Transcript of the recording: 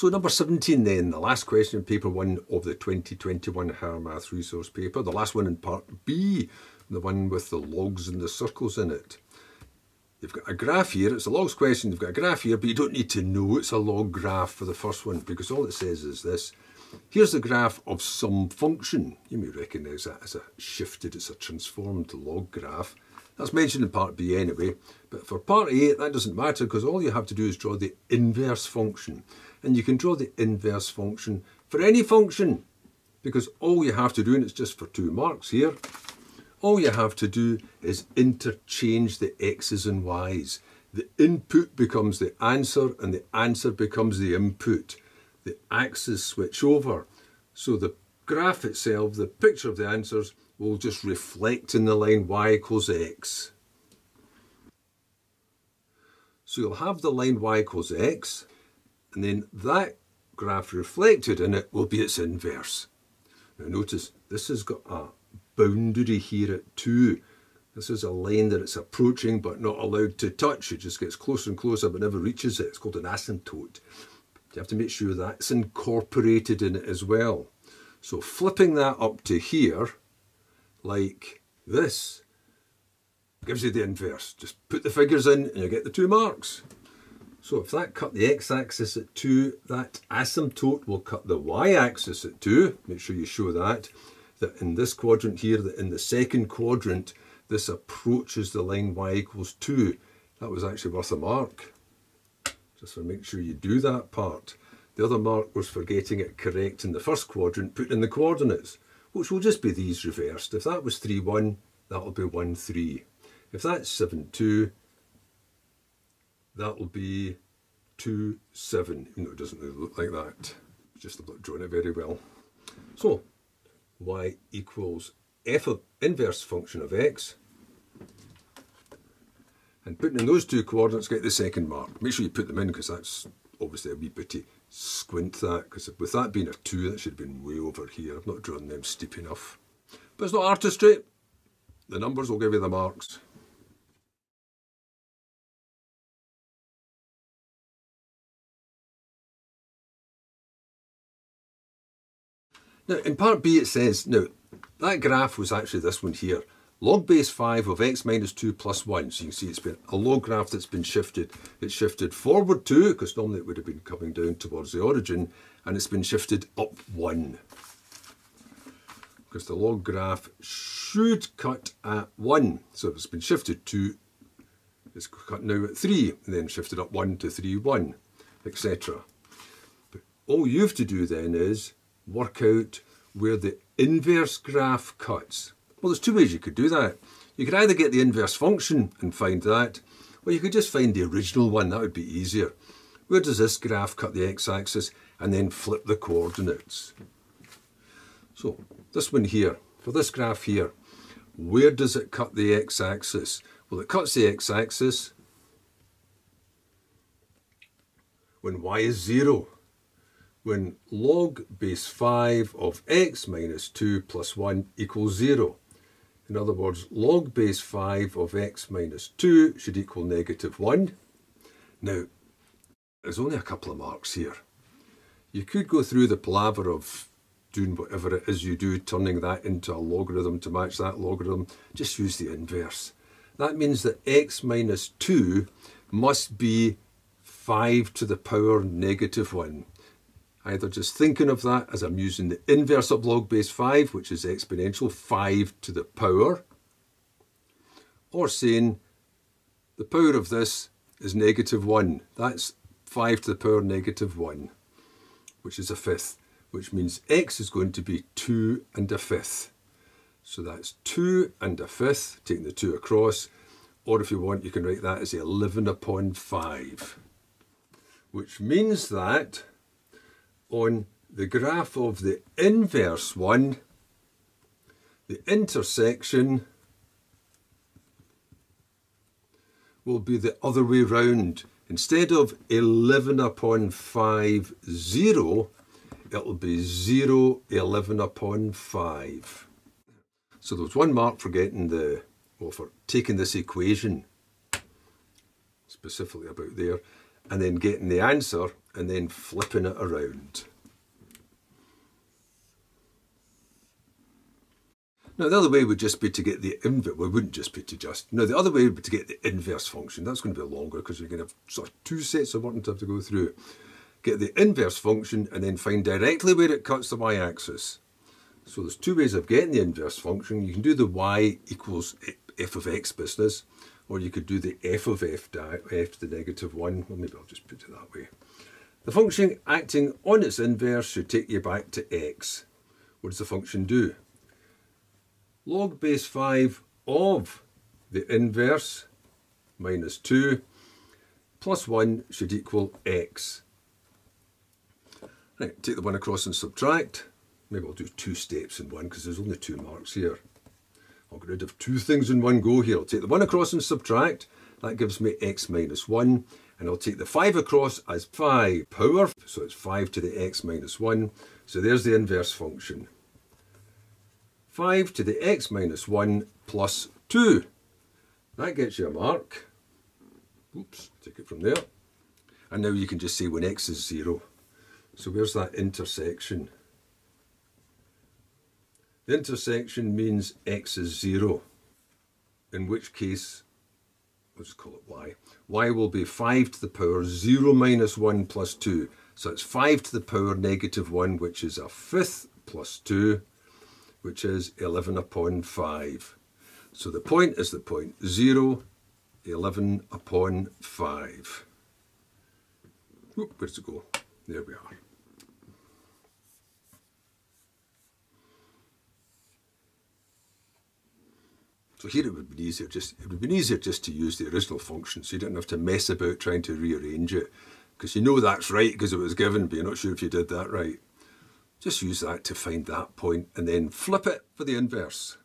So number 17 then, the last question, paper 1 of the 2021 Higher Maths Resource Paper, the last one in part B, the one with the logs and the circles in it. You've got a graph here, it's a logs question, you've got a graph here, but you don't need to know it's a log graph for the first one, because all it says is this. Here's the graph of some function. You may recognise that as a shifted, it's a transformed log graph. That's mentioned in part B anyway, but for part A that doesn't matter because all you have to do is draw the inverse function. And you can draw the inverse function for any function, because all you have to do, and it's just for 2 marks here, all you have to do is interchange the x's and y's. The input becomes the answer and the answer becomes the input. The axes switch over, so the graph itself, the picture of the answers, will just reflect in the line y equals x. So you'll have the line y equals x, and then that graph reflected in it will be its inverse. Now notice this has got a boundary here at 2. This is a line that it's approaching but not allowed to touch. It just gets closer and closer but never reaches it. It's called an asymptote. You have to make sure that's incorporated in it as well. So flipping that up to here, like this, gives you the inverse. Just put the figures in and you get the 2 marks. So if that cut the x-axis at 2, that asymptote will cut the y-axis at 2. Make sure you show that in this quadrant here, that in the second quadrant, this approaches the line y equals 2. That was actually worth a mark. Just to make sure you do that part. The other mark was for getting it correct in the first quadrant, put in the coordinates, which will just be these reversed. If that was 3, 1, that'll be 1, 3. If that's 7, 2, that'll be 2, 7. You know, it doesn't really look like that. Just not drawn it very well. So, y equals f of inverse function of x. And putting in those 2 coordinates, get the second mark. Make sure you put them in, because that's obviously a wee bitty squint that, because with that being a 2, that should have been way over here. I've not drawn them steep enough. But it's not artistry. The numbers will give you the marks. Now, in part B it says, now, that graph was actually this one here, log base 5 of x minus 2 plus 1. So you can see it's been a log graph that's been shifted. It's shifted forward 2, because normally it would have been coming down towards the origin, and it's been shifted up 1. Because the log graph should cut at 1. So if it's been shifted 2, it's cut now at 3, and then shifted up 1 to 3, 1, etc. But all you have to do then is work out where the inverse graph cuts. Well, there's 2 ways you could do that. You could either get the inverse function and find that, or you could just find the original one. That would be easier. Where does this graph cut the x-axis and then flip the coordinates? So this one here, for this graph here, where does it cut the x-axis? Well, it cuts the x-axis when y is 0. When log base 5 of x minus 2 plus 1 equals 0. In other words, log base 5 of x minus 2 should equal negative 1. Now, there's only a couple of marks here. You could go through the palaver of doing whatever it is you do, turning that into a logarithm to match that logarithm. Just use the inverse. That means that x minus 2 must be 5 to the power negative 1. Either just thinking of that as I'm using the inverse of log base 5, which is exponential 5 to the power, or saying the power of this is negative 1. That's 5 to the power negative 1, which is a fifth, which means x is going to be 2 and a fifth. So that's 2 and a fifth, taking the 2 across, or if you want, you can write that as 11 upon 5, which means that on the graph of the inverse one, the intersection will be the other way round. Instead of 11 upon 5, 0, it'll be 0, 11 upon 5. So there was 1 mark for getting the, well, for taking this equation, specifically about there, and then getting the answer, and then flipping it around. Now the other way would just be to get the inverse, well, it wouldn't just be to just, no, the other way would be to get the inverse function. That's going to be longer because you're going to have sort of two sets of working to have to go through. Get the inverse function and then find directly where it cuts the y-axis. So there's two ways of getting the inverse function. You can do the y equals f of x business, or you could do the f of f to the negative 1. Well, maybe I'll just put it that way. The function acting on its inverse should take you back to x. What does the function do? Log base 5 of the inverse minus 2 plus 1 should equal x. Right, take the one across and subtract. Maybe I'll do two steps in one because there's only two marks here. I'll get rid of two things in one go here. I'll take the one across and subtract. That gives me x minus 1. And I'll take the 5 across as 5 power. So it's 5 to the x minus 1. So there's the inverse function. 5 to the x minus 1 plus 2. That gets you a mark. Oops, take it from there. And now you can just say when x is 0. So where's that intersection? The intersection means x is 0. In which case, we'll just call it y. Y will be 5 to the power 0 minus 1 plus 2. So it's 5 to the power negative 1, which is a fifth plus 2. Which is 11 upon 5. So the point is the point 0, 11 upon 5. Oop, where's it go? There we are. So here it would have been easier just to use the original function, so you didn't have to mess about trying to rearrange it, because you know that's right because it was given, but you're not sure if you did that right. Just use that to find that point and then flip it for the inverse.